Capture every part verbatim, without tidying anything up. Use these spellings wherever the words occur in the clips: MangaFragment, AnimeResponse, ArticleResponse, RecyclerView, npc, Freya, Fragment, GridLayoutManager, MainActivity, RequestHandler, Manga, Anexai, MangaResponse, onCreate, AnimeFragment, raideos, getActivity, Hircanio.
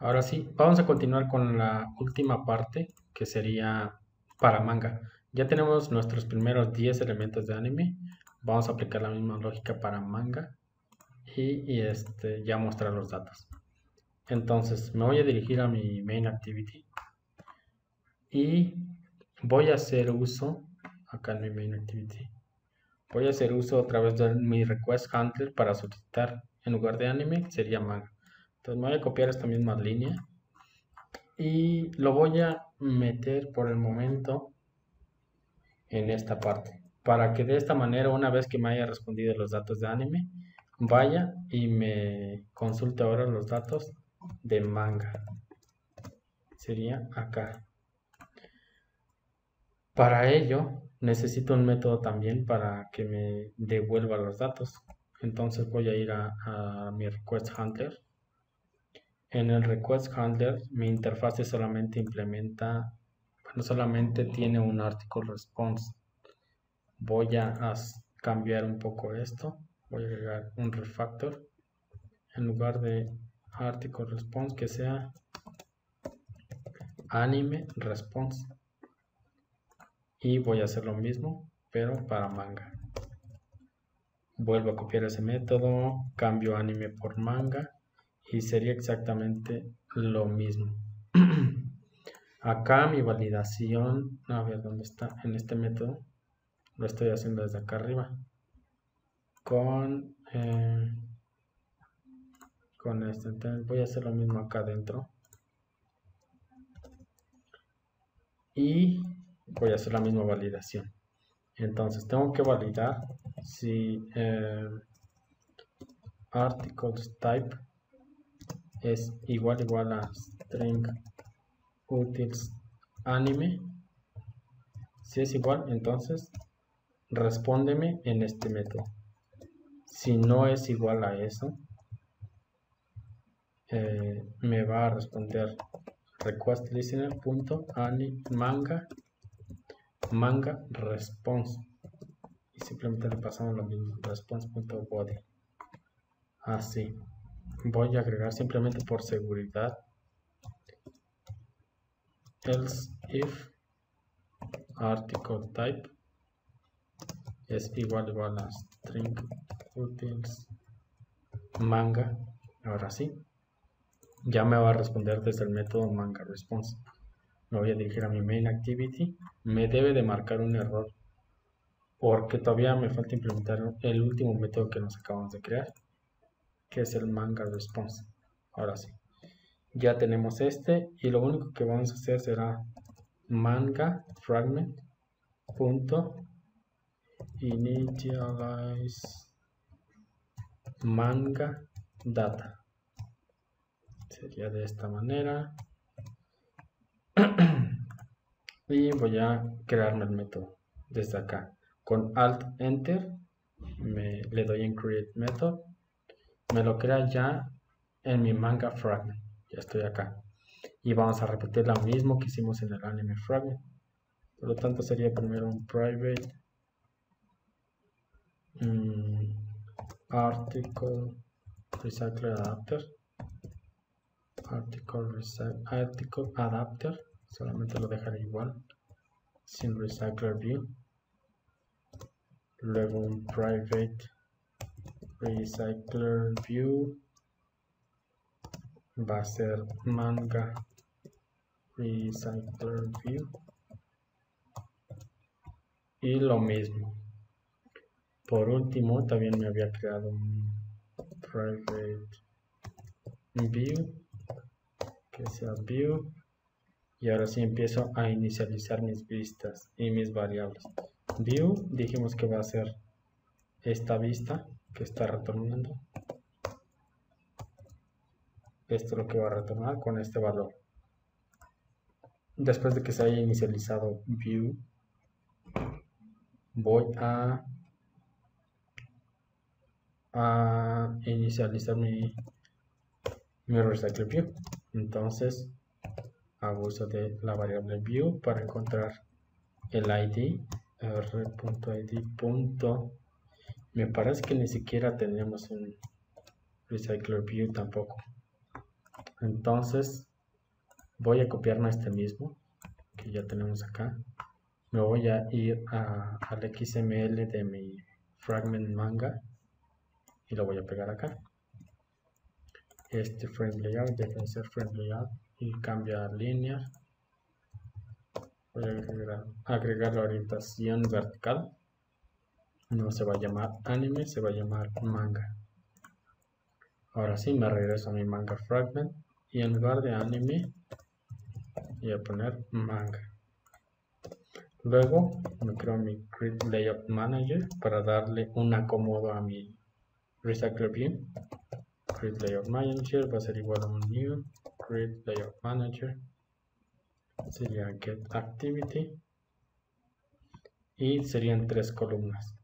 Ahora sí, vamos a continuar con la última parte, que sería para manga. Ya tenemos nuestros primeros diez elementos de anime. Vamos a aplicar la misma lógica para manga y, y este, ya mostrar los datos. Entonces me voy a dirigir a mi MainActivity y voy a hacer uso, acá en mi MainActivity, voy a hacer uso a través de mi RequestHandler para solicitar, en lugar de anime, sería manga. Entonces me voy a copiar esta misma línea y lo voy a meter por el momento en esta parte, para que de esta manera, una vez que me haya respondido los datos de anime, vaya y me consulte ahora los datos de manga. Sería acá. Para ello necesito un método también para que me devuelva los datos. Entonces voy a ir a, a mi RequestHandler. En el RequestHandler mi interfase solamente implementa, bueno, solamente tiene un ArticleResponse. Voy a cambiar un poco esto. Voy a agregar un refactor. En lugar de ArticleResponse, que sea AnimeResponse. Y voy a hacer lo mismo, pero para manga. Vuelvo a copiar ese método, cambio anime por manga. Y sería exactamente lo mismo. Acá mi validación, a ver dónde está, en este método. Lo estoy haciendo desde acá arriba. Con, eh, con este, entonces voy a hacer lo mismo acá adentro. Y voy a hacer la misma validación. Entonces tengo que validar si eh, articles type es igual igual a string utils anime. Si es igual, entonces respóndeme en este método. Si no es igual a eso, eh, me va a responder requestListener.animeManga manga response y simplemente le pasamos lo mismo, response.body. Así voy a agregar simplemente por seguridad else if article type es igual igual a string utils manga. Ahora sí, ya me va a responder desde el método manga response. Me voy a dirigir a mi MainActivity. Me debe de marcar un error porque todavía me falta implementar el último método que nos acabamos de crear, que es el MangaResponse. Ahora sí, ya tenemos este y lo único que vamos a hacer será MangaFragment .initialize manga data. Sería de esta manera. Y voy a crearme el método desde acá. Con Alt Enter me, le doy en Create Method. Me lo crea ya en mi manga fragment. Ya estoy acá. Y vamos a repetir lo mismo que hicimos en el anime fragment. Por lo tanto sería primero un private um, article recycler adapter. Article, article adapter. Solamente lo dejaré igual, sin RecyclerView. Luego un private RecyclerView va a ser manga RecyclerView. Y lo mismo. Por último, también me había creado un private view que sea view. Y ahora sí empiezo a inicializar mis vistas y mis variables. View, dijimos que va a ser esta vista que está retornando. Esto es lo que va a retornar con este valor. Después de que se haya inicializado View, voy a, a inicializar mi, mi RecyclerView. Entonces hago uso de la variable view para encontrar el I D, r.id. Me parece que ni siquiera tenemos un RecyclerView tampoco. Entonces voy a copiarme este mismo que ya tenemos acá. Me voy a ir a, al X M L de mi Fragment Manga y lo voy a pegar acá. Este frame layout debe ser frame layout y cambia línea. Voy a agregar, agregar la orientación vertical. No se va a llamar anime, se va a llamar manga. Ahora sí me regreso a mi manga fragment y en lugar de anime voy a poner manga. Luego me creo mi GridLayoutManager para darle un acomodo a mi RecyclerView. GridLayoutManager va a ser igual a un new GridLayoutManager, sería getActivity y serían tres columnas.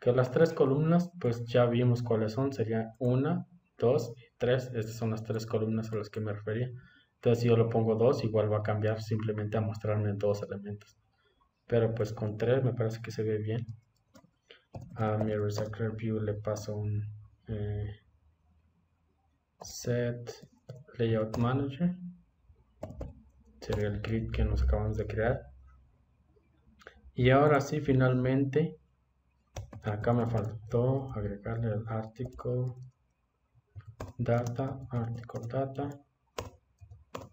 Que las tres columnas pues ya vimos cuáles son, serían una, dos y tres. Estas son las tres columnas a las que me refería. Entonces si yo le pongo dos igual va a cambiar simplemente a mostrarme dos elementos, pero pues con tres me parece que se ve bien. A mi RecyclerView le paso un eh, set layout manager, sería el grid que nos acabamos de crear. Y ahora sí finalmente acá me faltó agregarle el article data, article data.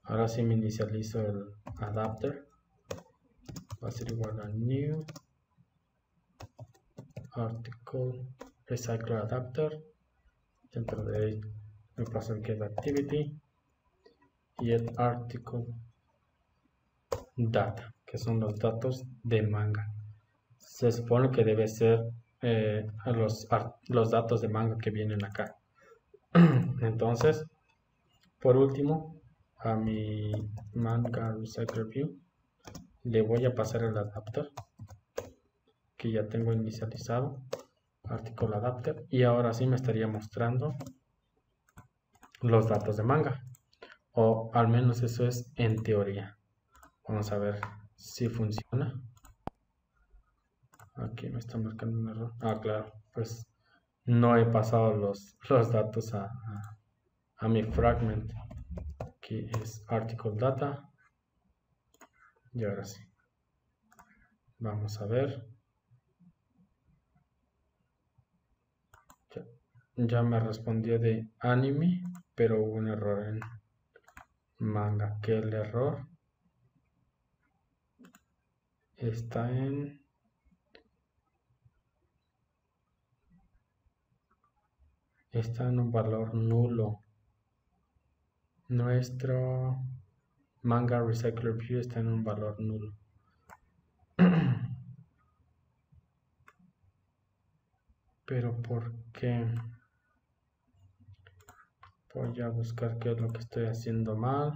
Ahora sí me inicializo el adapter, va a ser igual a new article recycler adapter, dentro de ahí me paso el get activity y el article data, que son los datos de manga. Se supone que debe ser eh, los, los datos de manga que vienen acá. Entonces por último a mi manga RecyclerView le voy a pasar el adapter que ya tengo inicializado, article adapter, y ahora sí me estaría mostrando los datos de manga, o al menos eso es en teoría. Vamos a ver si funciona. Aquí me está marcando un error. Ah, claro, pues no he pasado los, los datos a, a, a mi fragment. Aquí es article data. Y ahora sí. Vamos a ver. Ya, ya me respondió de anime, pero hubo un error en manga. Que el error está en está en un valor nulo. Nuestro manga RecyclerView está en un valor nulo. Pero ¿por qué? Voy a buscar qué es lo que estoy haciendo mal.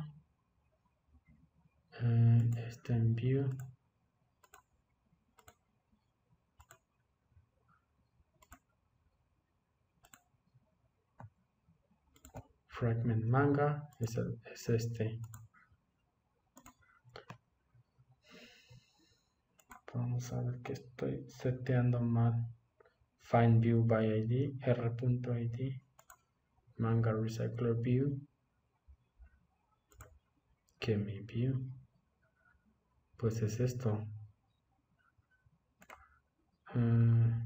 Eh, está en view. Fragment manga es, el, es este. Vamos a ver que estoy seteando mal. Find view by id, r.id, manga recycler view, que mi view pues es esto. um,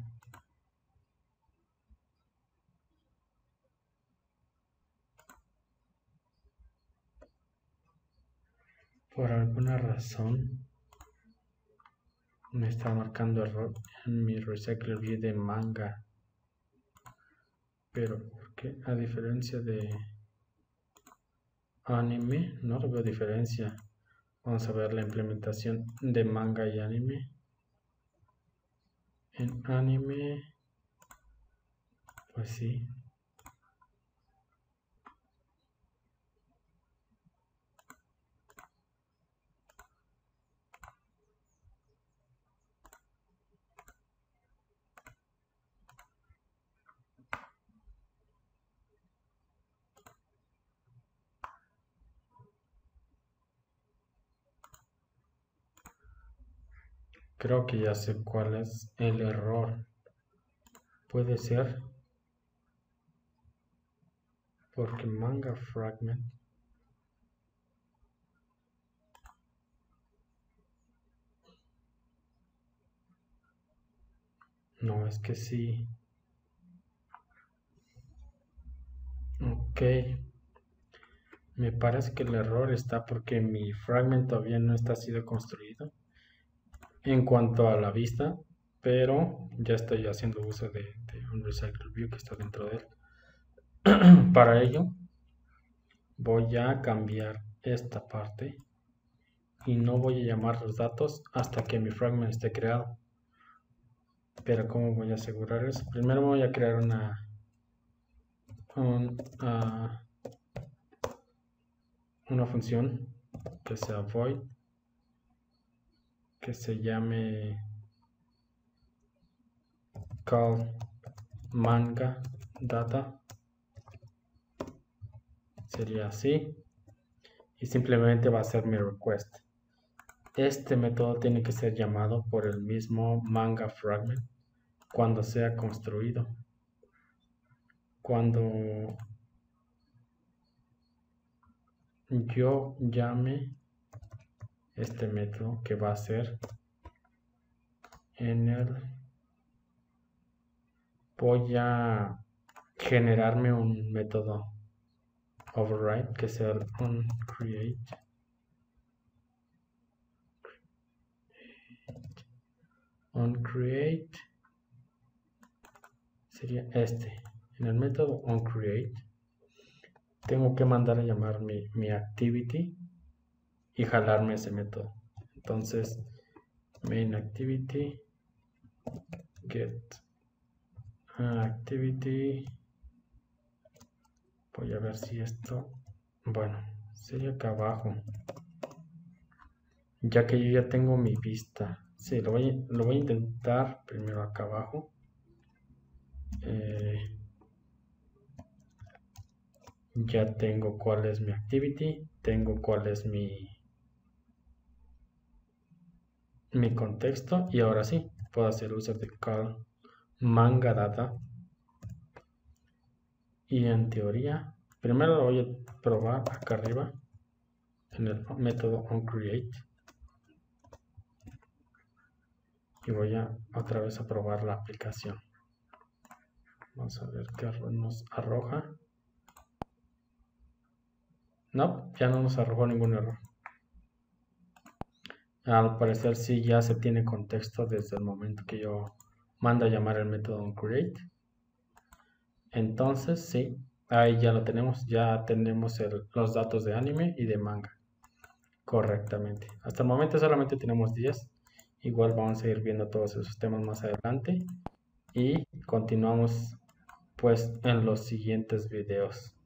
Por alguna razón me está marcando error en mi RecyclerView de manga. Pero ¿por qué? A diferencia de anime, no veo diferencia. Vamos a ver la implementación de manga y anime. En anime, pues sí. Creo que ya sé cuál es el error. Puede ser porque manga fragment No, es que sí. Ok. Me parece que el error está porque mi fragment todavía no está sido construido en cuanto a la vista, pero ya estoy haciendo uso de, de un RecyclerView que está dentro de él. Para ello voy a cambiar esta parte y no voy a llamar los datos hasta que mi fragment esté creado. Pero ¿cómo voy a asegurar eso? Primero voy a crear una un, uh, una función que sea void, que se llame call manga data, sería así, y simplemente va a ser mi request. Este método tiene que ser llamado por el mismo manga fragment cuando sea construido. Cuando yo llame este método, que va a ser en el, voy a generarme un método override que sea un create onCreate, sería este. En el método onCreate tengo que mandar a llamar mi, mi activity y jalarme ese método. Entonces MainActivity get activity, voy a ver si esto, bueno, sería acá abajo, ya que yo ya tengo mi vista. Sí, lo voy, lo voy a intentar primero acá abajo. Eh, ya tengo cuál es mi activity, tengo cuál es mi, mi contexto, y ahora sí, puedo hacer uso de call manga data. Y en teoría, primero lo voy a probar acá arriba, en el método onCreate. Y voy a otra vez a probar la aplicación. Vamos a ver qué nos arroja. No, ya no nos arrojó ningún error. Al parecer sí, ya se tiene contexto desde el momento que yo mando a llamar el método onCreate. Entonces sí, ahí ya lo tenemos. Ya tenemos el, los datos de anime y de manga correctamente. Hasta el momento solamente tenemos diez. Igual vamos a ir viendo todos esos temas más adelante y continuamos pues en los siguientes videos.